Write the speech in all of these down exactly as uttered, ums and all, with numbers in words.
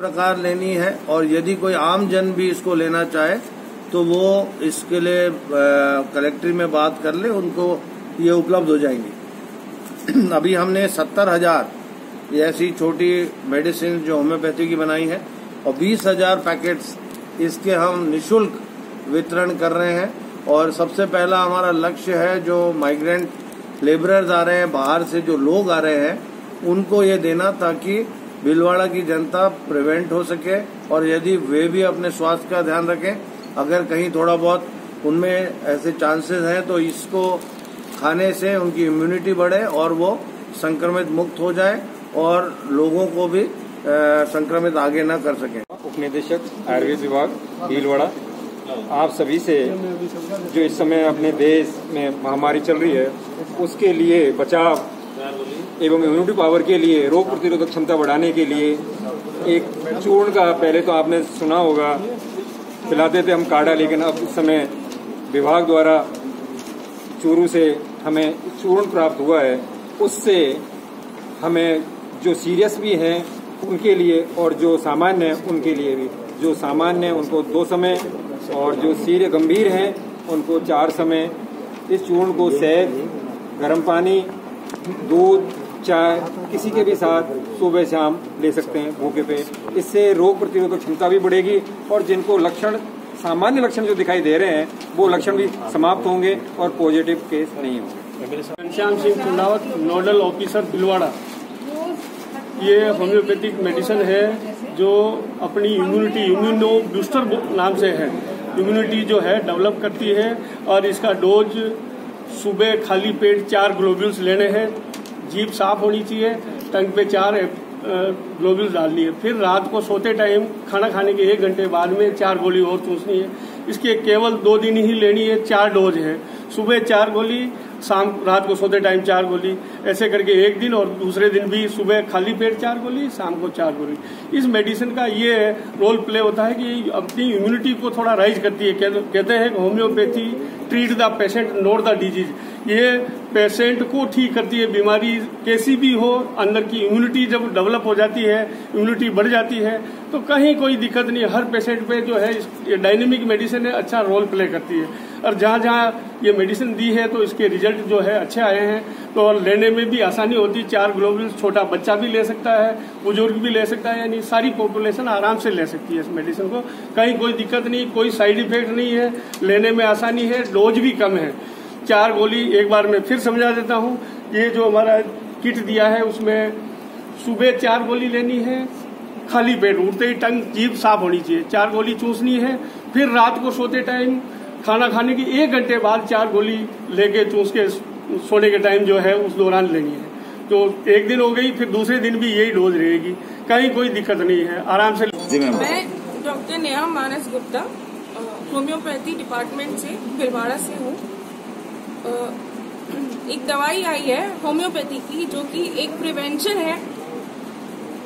प्रकार लेनी है और यदि कोई आम जन भी इसको लेना चाहे तो वो इसके लिए कलेक्ट्री में बात कर ले, उनको ये उपलब्ध हो जाएंगी। अभी हमने सत्तर हजार ऐसी छोटी मेडिसिन जो होम्योपैथी की बनाई है और बीस हजार पैकेट्स इसके हम निशुल्क वितरण कर रहे हैं। और सबसे पहला हमारा लक्ष्य है जो माइग्रेंट लेबरर्स आ रहे हैं, बाहर से जो लोग आ रहे हैं, उनको ये देना ताकि भीलवाड़ा की जनता प्रिवेंट हो सके और यदि वे भी अपने स्वास्थ्य का ध्यान रखें। अगर कहीं थोड़ा बहुत उनमें ऐसे चांसेस हैं तो इसको खाने से उनकी इम्यूनिटी बढ़े और वो संक्रमित मुक्त हो जाए और लोगों को भी संक्रमित आगे न कर सके। उप निदेशक आयुर्वेद विभाग भीलवाड़ा, आप सभी से जो इस समय अपने देश में महामारी चल रही है उसके लिए बचाव एवं इम्यूनिटी पावर के लिए, रोग प्रतिरोधक क्षमता बढ़ाने के लिए एक चूर्ण का पहले तो आपने सुना होगा, पिलाते थे हम काढ़ा, लेकिन अब इस समय विभाग द्वारा चूरू से हमें चूर्ण प्राप्त हुआ है। उससे हमें जो सीरियस भी हैं उनके लिए और जो सामान्य हैं उनके लिए भी, जो सामान्य हैं उनको दो समय और जो सीरियस गंभीर हैं उनको चार समय इस चूर्ण को सेब, गर्म पानी, दूध, चाय किसी के भी साथ सुबह शाम ले सकते हैं भूखे पेट। इससे रोग प्रतिरोधक क्षमता भी बढ़ेगी और जिनको लक्षण, सामान्य लक्षण जो दिखाई दे रहे हैं वो लक्षण भी समाप्त होंगे और पॉजिटिव केस नहीं होंगे। Ghanshyam Singh Chundawat, nodal officer Bhilwara. ये होम्योपैथिक मेडिसिन है जो अपनी इम्यूनिटी, इम्यूनो बूस्टर नाम से है, इम्यूनिटी जो है डेवलप करती है। और इसका डोज सुबह खाली पेट चार ग्लोब्यूल्स लेने हैं, जीभ साफ होनी चाहिए, टंग पे चार ग्लोब्यूल्स डाल लिए, फिर रात को सोते टाइम खाना खाने के एक घंटे बाद में चार गोली और चूसनी है। इसके केवल दो दिन ही लेनी है, चार डोज है, सुबह चार गोली, शाम रात को सोते टाइम चार गोली, ऐसे करके एक दिन और दूसरे दिन भी सुबह खाली पेट चार गोली, शाम को चार गोली। इस मेडिसिन का ये रोल प्ले होता है कि अपनी इम्यूनिटी को थोड़ा राइज करती है। कहते हैं homeopathy treat the patient not the disease, ये पेशेंट को ठीक करती है, बीमारी कैसी भी हो। अंदर की इम्यूनिटी जब डेवलप हो जाती है, इम्यूनिटी बढ़ जाती है तो कहीं कोई दिक्कत नहीं है। हर पेशेंट पे जो है डायनेमिक मेडिसिन है, अच्छा रोल प्ले करती है। और जहाँ जहाँ ये मेडिसिन दी है तो इसके रिजल्ट जो है अच्छे आए हैं, तो लेने में भी आसानी होती है। चार ग्लोब्यूल्स छोटा बच्चा भी ले सकता है, बुजुर्ग भी ले सकता है, यानी सारी पॉपुलेशन आराम से ले सकती है इस मेडिसिन को। कहीं कोई दिक्कत नहीं, कोई साइड इफेक्ट नहीं है, लेने में आसानी है, डोज भी कम है, चार गोली। एक बार मैं फिर समझा देता हूँ, ये जो हमारा किट दिया है उसमें सुबह चार गोली लेनी है, खाली पेट, उठते ही टंग जीभ साफ होनी चाहिए, चार गोली चूसनी है, फिर रात को सोते टाइम खाना खाने की एक घंटे बाद चार गोली लेके चूस के सोने के टाइम जो है उस दौरान लेनी है। तो एक दिन हो गई, फिर दूसरे दिन भी यही डोज रहेगी, कहीं कोई दिक्कत नहीं है, आराम से। मैं doctor Neha Manas Gupta, homeopathy department से भीलवाड़ा से हूँ। एक दवाई आई है होम्योपैथी की जो कि एक प्रिवेंशन है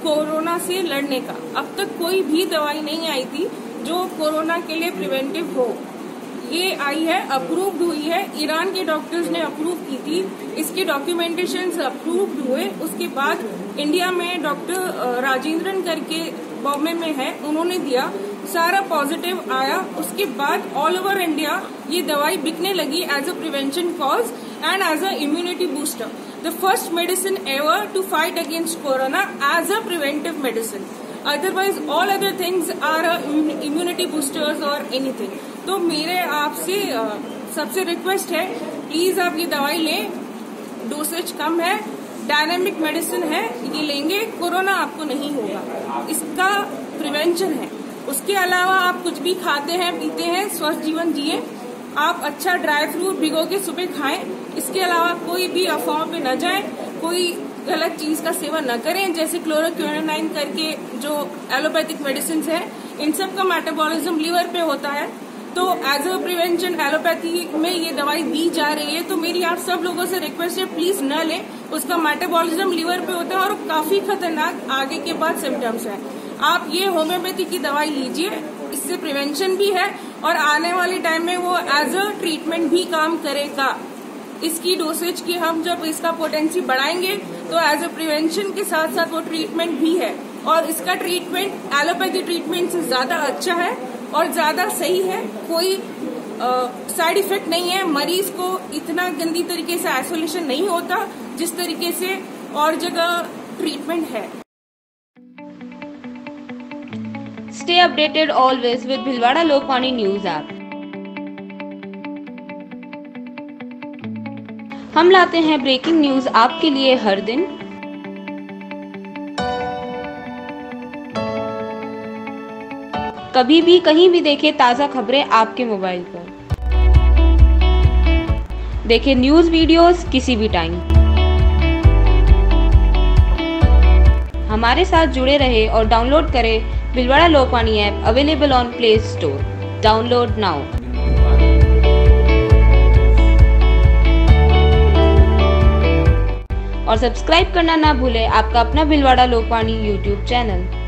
कोरोना से लड़ने का। अब तक कोई भी दवाई नहीं आई थी जो कोरोना के लिए प्रिवेंटिव हो, ये आई है, अप्रूव्ड हुई है, ईरान के डॉक्टर्स ने अप्रूव की थी, इसके डॉक्यूमेंटेशन अप्रूव्ड हुए। उसके बाद इंडिया में डॉक्टर राजेंद्रन करके बॉम्बे में है, उन्होंने दिया, सारा पॉजिटिव आया। उसके बाद ऑल ओवर इंडिया ये दवाई बिकने लगी as a prevention cause and as a immunity booster, the first medicine ever to fight against corona as a preventive medicine. Otherwise all other things are immunity boosters और anything. तो मेरे आपसे सबसे request है, प्लीज आप ये दवाई लें, डोसेज कम है, डायनेमिक मेडिसिन है, ये लेंगे, कोरोना आपको नहीं होगा, इसका प्रिवेंशन है। उसके अलावा आप कुछ भी खाते हैं, पीते हैं, स्वस्थ जीवन जिए। आप अच्छा ड्राई फ्रूट भिगो के सुबह खाएं। इसके अलावा कोई भी अफवाह पे न जाएं, कोई गलत चीज का सेवन न करें, जैसे क्लोरोक्विनाइन करके जो एलोपैथिक मेडिसिन है, इन सब का मेटाबॉलिज्म लीवर पे होता है। तो एज अ प्रिवेंशन एलोपैथी में ये दवाई दी जा रही है, तो मेरी आप सब लोगों से रिक्वेस्ट है, प्लीज न लें। उसका मेटाबॉलिज्म लीवर पे होता है और काफी खतरनाक आगे के बाद सिम्टम्स है। आप ये होम्योपैथी की दवाई लीजिए, इससे प्रिवेंशन भी है और आने वाले टाइम में वो एज अ ट्रीटमेंट भी काम करेगा। इसकी डोसेज की हम जब इसका पोटेंसी बढ़ाएंगे तो एज अ प्रिवेंशन के साथ साथ वो ट्रीटमेंट भी है। और इसका ट्रीटमेंट एलोपैथी ट्रीटमेंट से ज्यादा अच्छा है और ज्यादा सही है, कोई साइड इफेक्ट नहीं है। मरीज को इतना गंदी तरीके से आइसोलेशन नहीं होता जिस तरीके से और जगह ट्रीटमेंट है। Stay updated always with Bhilwara Lokvani news app. हम लाते हैं ब्रेकिंग न्यूज आपके लिए हर दिन। कभी भी कहीं भी देखें ताजा खबरें आपके मोबाइल पर। देखें न्यूज वीडियोस किसी भी टाइम। हमारे साथ जुड़े रहे और डाउनलोड करें Bhilwara Lokvani app, available on play store. Download now. और सब्सक्राइब करना ना भूले आपका अपना भीलवाड़ा लोकवाणी यूट्यूब चैनल।